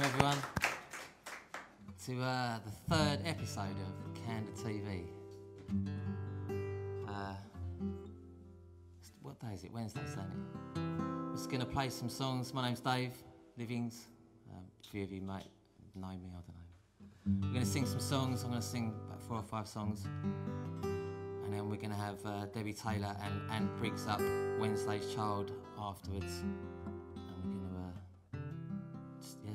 Welcome everyone to the third episode of Khandha TV. What day is it? Wednesday, isn't it? I'm just going to play some songs. My name's Dave Livings. A few of you might know me, I don't know. We're going to sing some songs. I'm going to sing about 4 or 5 songs. And then we're going to have Debbie Taylor and Briggs up Wednesday's Child afterwards.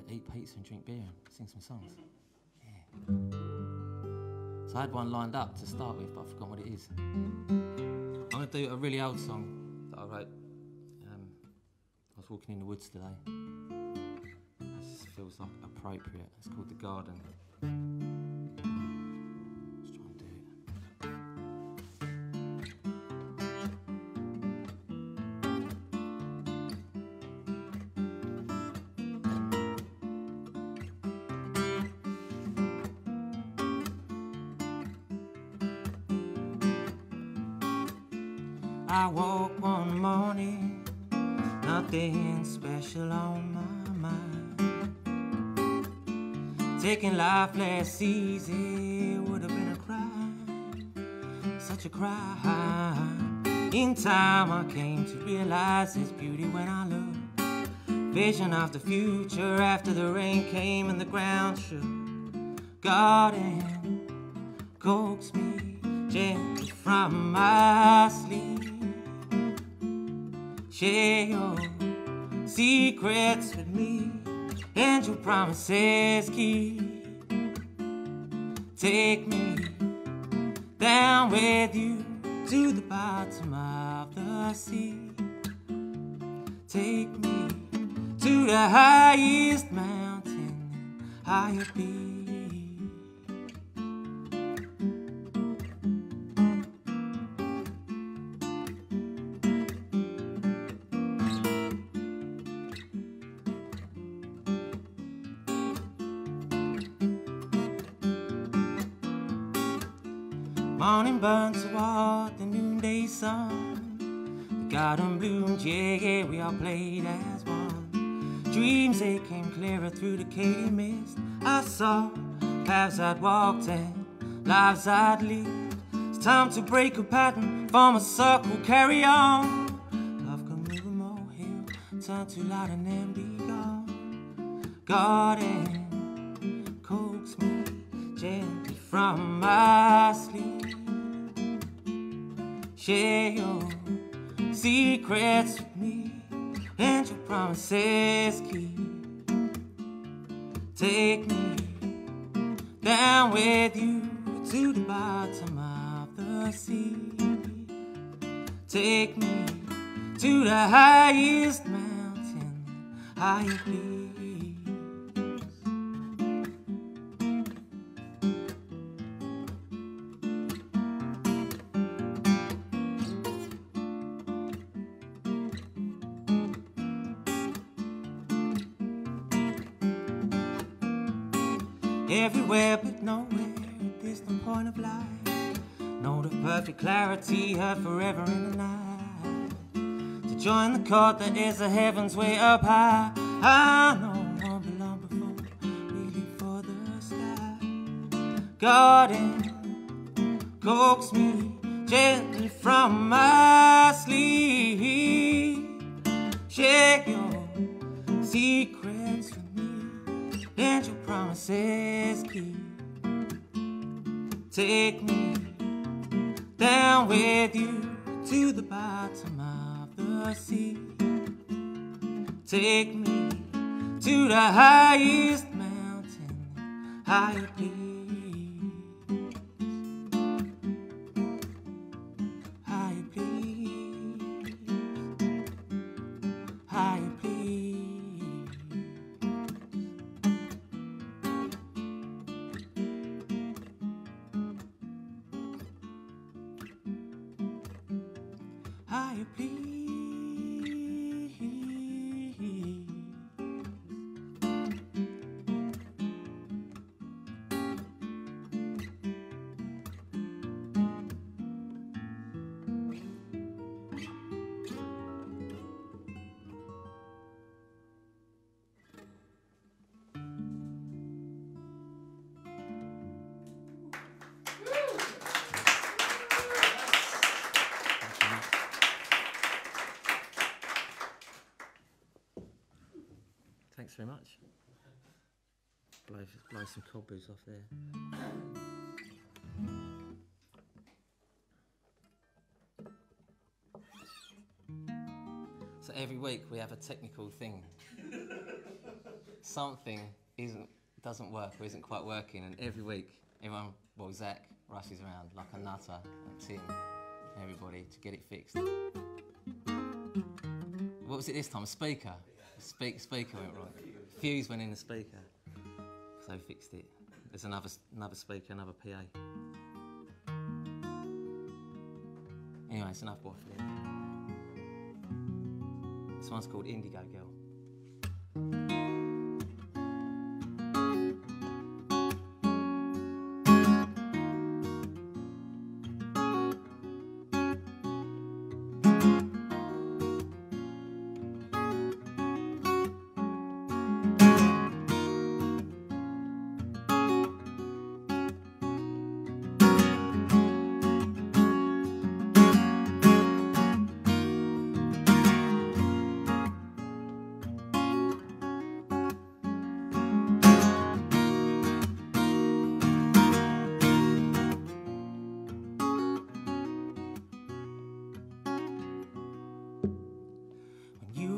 Eat pizza and drink beer and sing some songs. Yeah. So I had one lined up to start with, but I forgot what it is. I'm going to do a really old song that I wrote. I was walking in the woods today. This feels like appropriate. It's called The Garden. Let's try and do it. I woke one morning, nothing special on my mind. Taking life less easy would have been a crime, such a crime. In time I came to realize there's beauty when I look. Vision of the future after the rain came and the ground shook. Garden coaxed me gently from my sleep. Share your secrets with me and your promises keep. Take me down with you to the bottom of the sea. Take me to the highest mountain, higher peak. Morning burns toward the noonday sun. The garden blooms, yeah, we all played as one. Dreams, they came clearer through the cave mist. I saw paths I'd walked and lives I'd lived. It's time to break a pattern, form a circle, carry on. Love can move a molehill, turn to light and then be gone. Garden coax me gently from my sleep. Share your secrets with me and your promises keep. Take me down with you to the bottom of the sea. Take me to the highest mountain, higher everywhere but nowhere, there's no point of life. Know the perfect clarity, her forever in the night. To join the court that is the heavens way up high. I know won't be long before we leave for the sky. Garden coax me gently from my sleep. Share your secrets with me and your promises keep. Take me down with you to the bottom of the sea. Take me to the highest mountain, higher peak. very much. Blow some cobwebs off there. So every week we have a technical thing. Something doesn't work or isn't quite working, and every week everyone, well, Zach rushes around like a nutter, and Tim, and everybody to get it fixed. What was it this time? A speaker. Speaker went wrong. Fuse went in the speaker, so we fixed it. There's another speaker, another PA. Anyway, it's enough waffling. This one's called Indigo Girl.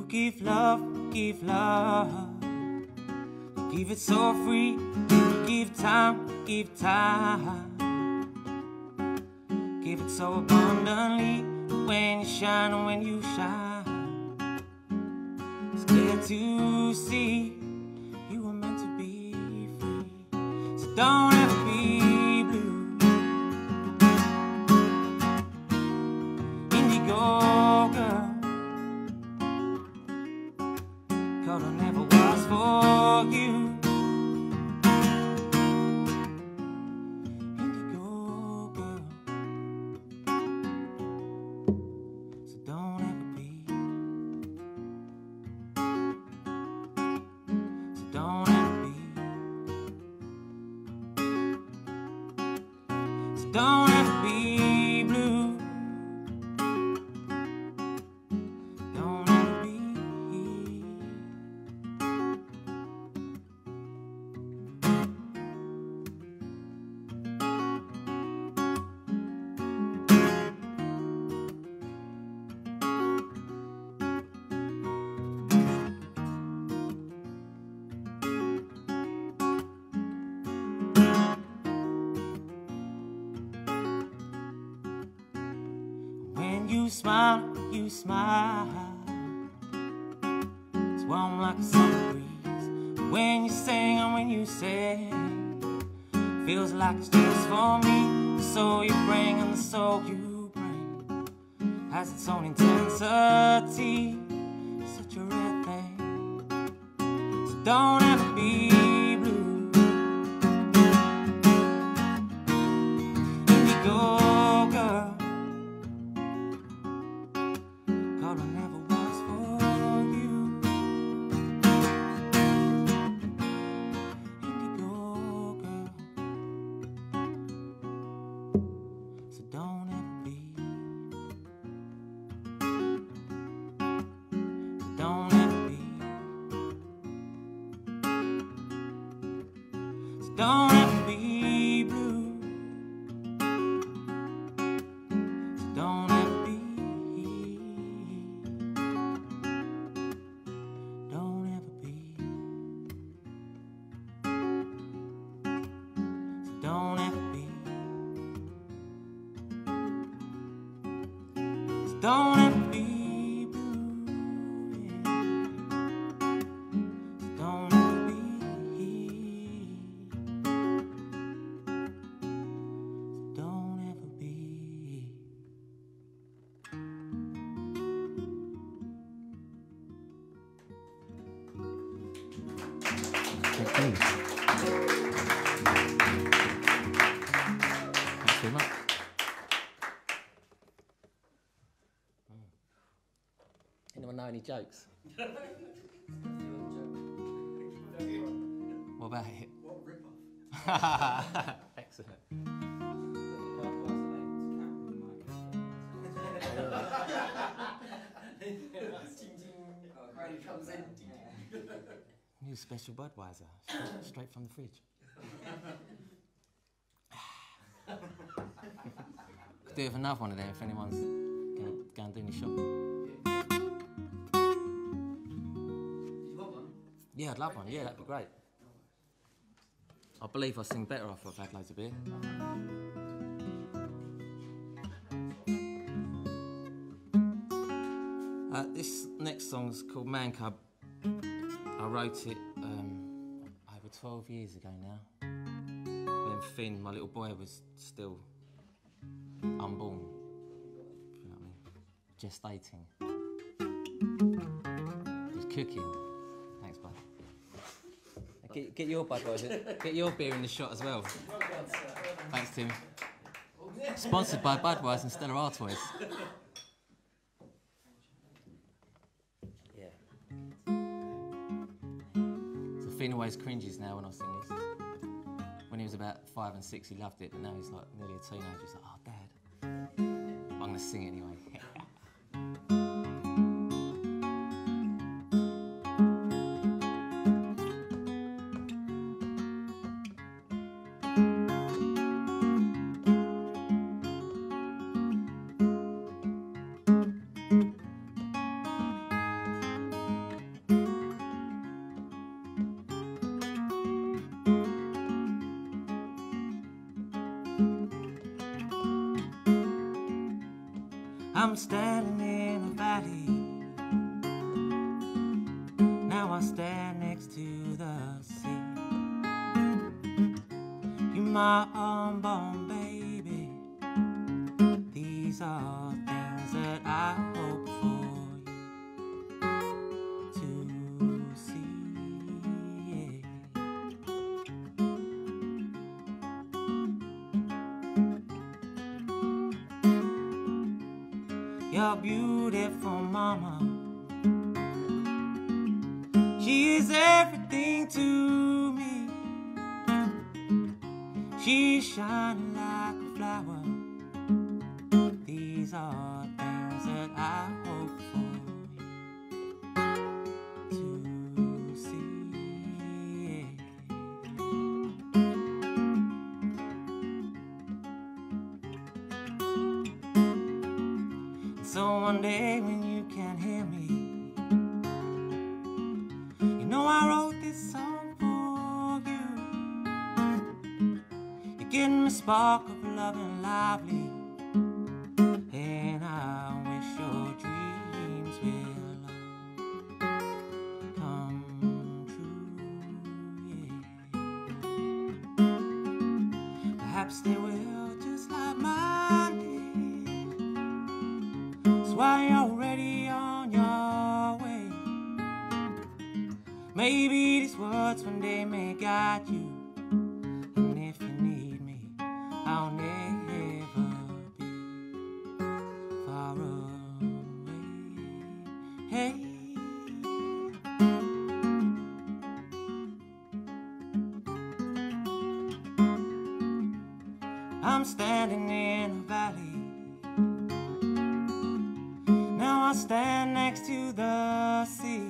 Give love, you give it so free, you give time, give it so abundantly. When you shine and when you shine, it's clear to see you were meant to be free. So don't ever be blue, Indigo Girl. I never was for you, Indigo Girl. So don't ever be, so don't ever be, so don't ever be blue. You smile, you smile, it's warm like a summer breeze. When you sing and when you sing, feels like it's just for me. The soul you bring and the soul you bring has its own intensity, such a rare thing. So don't ever be blue, Indigo Girl. I never was for you, Indigo Girl. So don't ever be, so don't ever be, so don't ever be blue, so don't ever. Don't ever be, so don't ever be blue, yeah. So don't ever be, so don't ever be. Anyone know any jokes? What about it? What rip-off? Excellent. New special Budweiser, straight from the fridge. Could do with another one of them if anyone's going to go and do any shopping. Do you want one? Yeah, I'd love one. Yeah, that'd be great. I believe I sing better after I've had loads of beer. This next song's called Man Cub. I wrote it over 12 years ago now, when Finn, my little boy, was still unborn, if you know what I mean, gestating. He was cooking. Thanks, bud. Get your Budweiser, get your beer in the shot as well. Well done, sir. Thanks, Tim. Sponsored by Budweiser and Stella Artois. Yeah. So Finn always cringes now when I sing this. When he was about 5 and 6, he loved it, but now he's like nearly a teenager. He's like, oh, Dad. I'm going to sing it anyway. I'm standing in a valley. Now I stand next to the sea. You're my unborn baby. These are things that I hope for you to see. Your beautiful mama, she is everything to me. She's shining like a flower. These are things that I hope for to see. So one day when you can't hear me, you know I wrote this song for you. You're getting me a spark of love and lively, and I wish your dreams will come true. Yeah. Perhaps they will, just like mine. Why you're already on your way. Maybe these words one day may guide you, and if you need me, I'll never be far away. Hey, I'm standing in a valley. I stand next to the sea.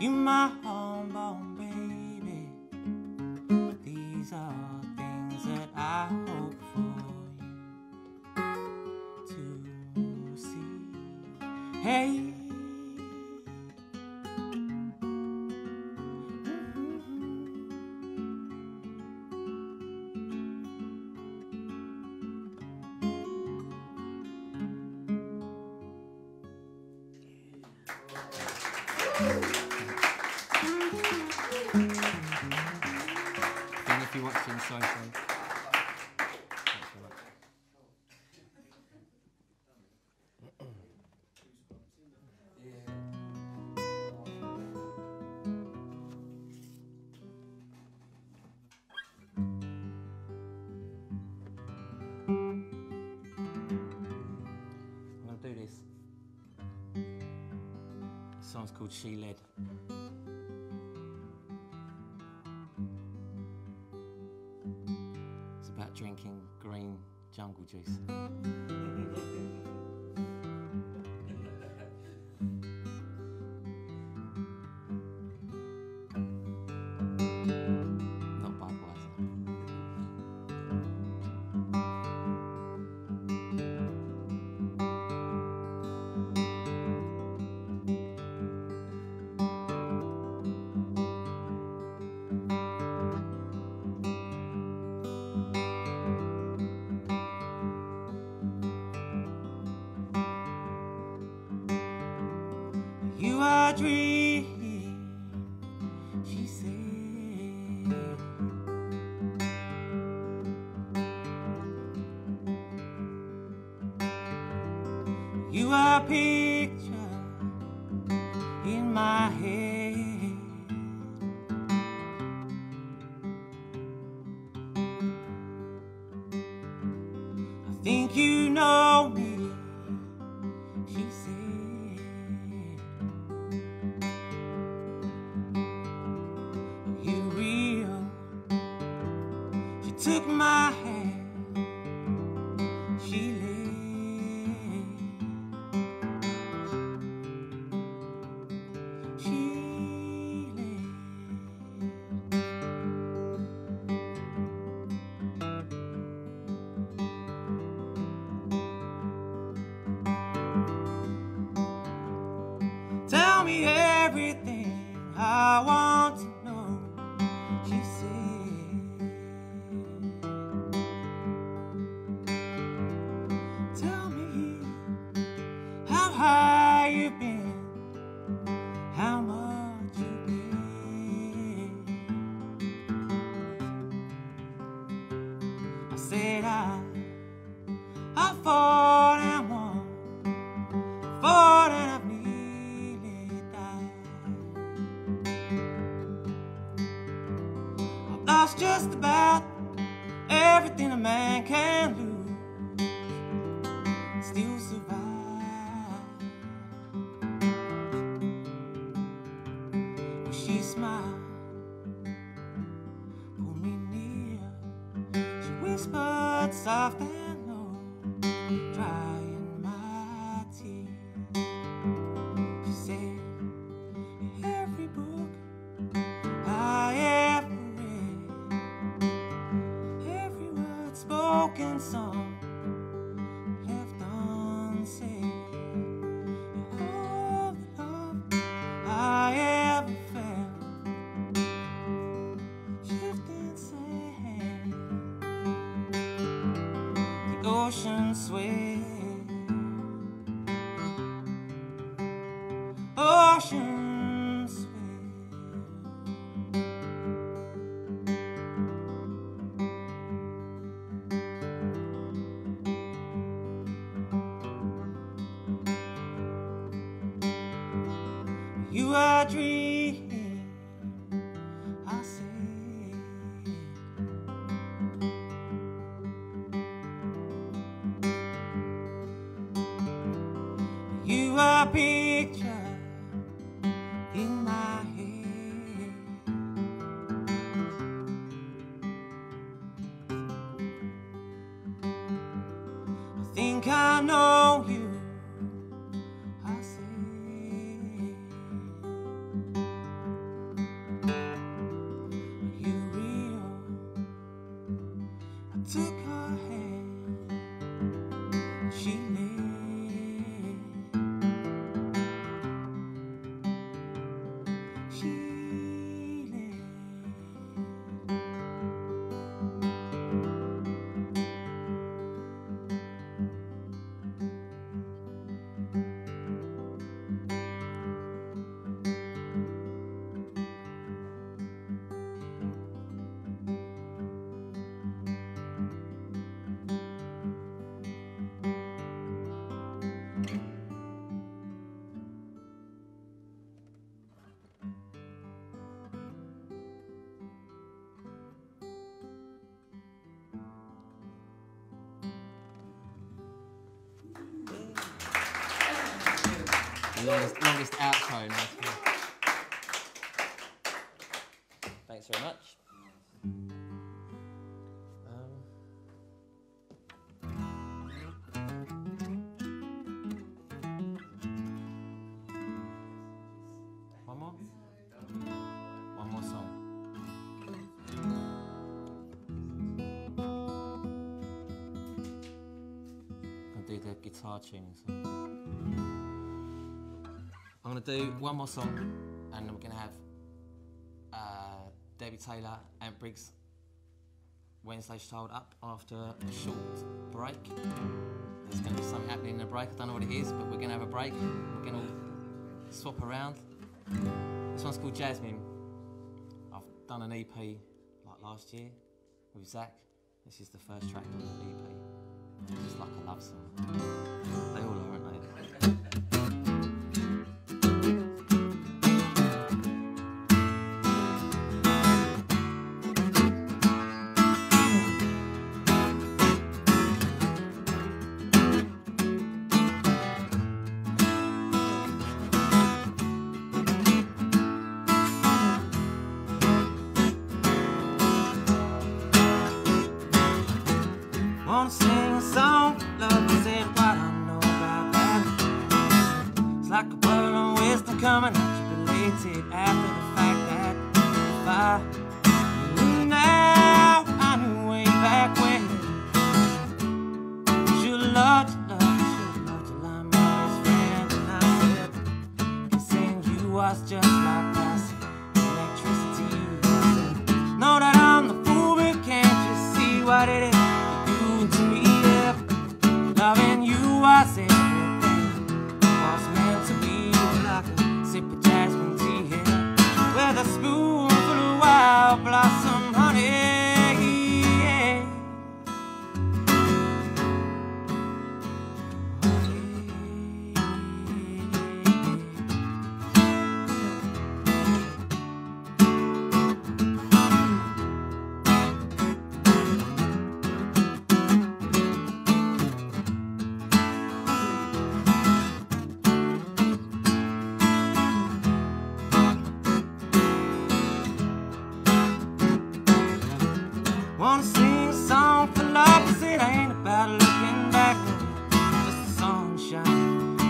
You're my unborn baby. These are things that I hope for you to see. Hey. And if you're watching, sorry, sorry. I'm going to do this. This song's called She Led. It's about drinking green jungle juice. my dream, she said. You are a picture in my head. I think you know me, she said. Are you real? She took my hand, she led. Tell me everything I want to know, she said. Tell me how high you've been, how much you've been. I said I fought and won, fought and I've lost just about everything a man can lose, still survive. When she smiled, pulled me near, she whispered soft and low, drying my tears. She said, in every book I ever spoken song left unsaid, and all the love I ever felt shifting sand, the ocean swayed, ocean swayed. You are a dream, I said. You are a picture in my head. I think I know you, I said. Took her hand, she led, she longest outro. Thanks very much. One more? One more song. I'll do the guitar tunes. I'm going to do one more song, and we're going to have Debbie Taylor and Briggs' Wednesday's Child up after a short break. There's going to be something happening in the break, I don't know what it is, but we're going to have a break. We're going to swap around. This one's called Jasmine. I've done an EP like last year with Zach. This is the first track on the EP. It's just like a love song. They all are, aren't they? Coming at you belated after the fact that if I knew now, I knew way back when. You loved, I'm my best friend. And I said, saying you was just like us, electricity. Know that I'm the fool, but can't you see what it is you do to me? Yeah. Loving you was everything, was meant to be. Sip of jasmine tea here with a spoonful of wild blossom honey. Yeah.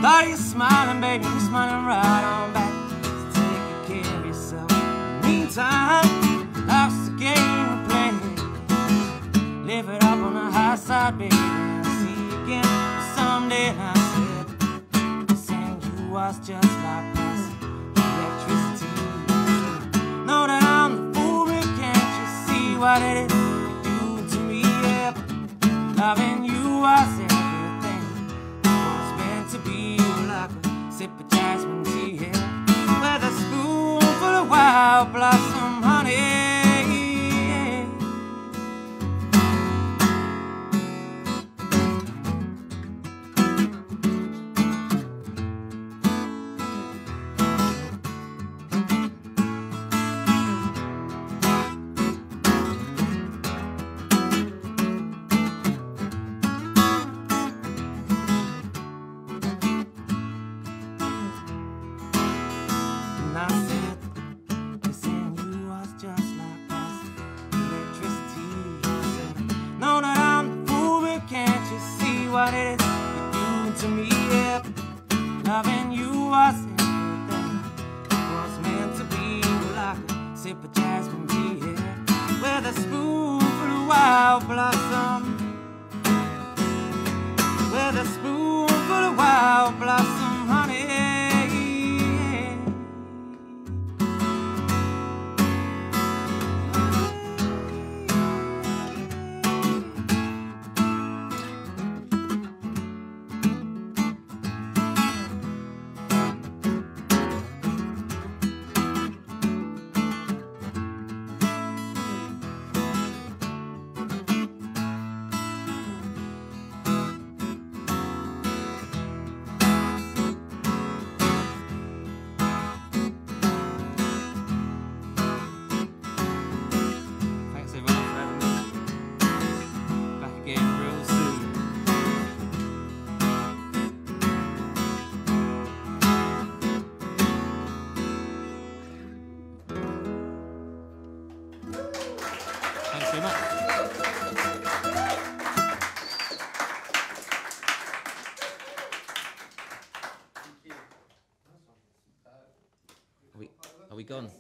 Thought you smiling, baby, you're smiling right on back. So take good care of yourself. In the meantime, life's a game we're playing. Live it up on the high side, baby. I'll see you again someday. I said, this and you was just like this, electricity. Know that I'm the fool, but can't you see what it is you do to me? Yeah. Loving you, I said. To be like a sip of jasmine tea here with a spoonful of wild blossom honey. What it is you do to me, yeah. Loving you was everything, was meant to be. Like a sip of jasmine tea, yeah, with a spoonful of wild blossom, with a spoonful of wild blossom honey, yeah. Are we gone?